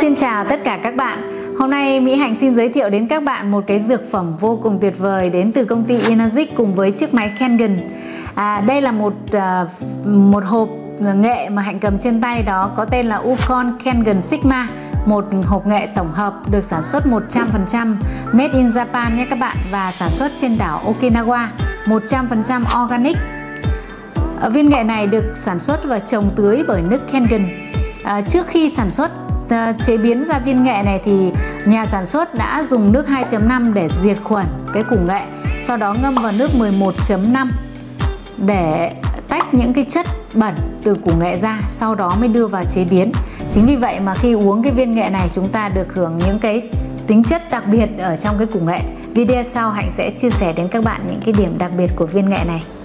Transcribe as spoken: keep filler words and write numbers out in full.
Xin chào tất cả các bạn. Hôm nay Mỹ Hạnh xin giới thiệu đến các bạn một cái dược phẩm vô cùng tuyệt vời đến từ công ty Enagic cùng với chiếc máy Kangen. À, đây là một à, một hộp nghệ mà Hạnh cầm trên tay đó có tên là Ukon Kangen Sigma, một hộp nghệ tổng hợp được sản xuất một trăm phần trăm made in Japan nhé các bạn, và sản xuất trên đảo Okinawa, một trăm phần trăm organic. Viên nghệ này được sản xuất và trồng tưới bởi nước Kangen. À, trước khi sản xuất chế biến ra viên nghệ này thì nhà sản xuất đã dùng nước hai chấm năm để diệt khuẩn cái củ nghệ, sau đó ngâm vào nước mười một chấm năm để tách những cái chất bẩn từ củ nghệ ra, sau đó mới đưa vào chế biến. Chính vì vậy mà khi uống cái viên nghệ này chúng ta được hưởng những cái tính chất đặc biệt ở trong cái củ nghệ. Video sau Hạnh sẽ chia sẻ đến các bạn những cái điểm đặc biệt của viên nghệ này.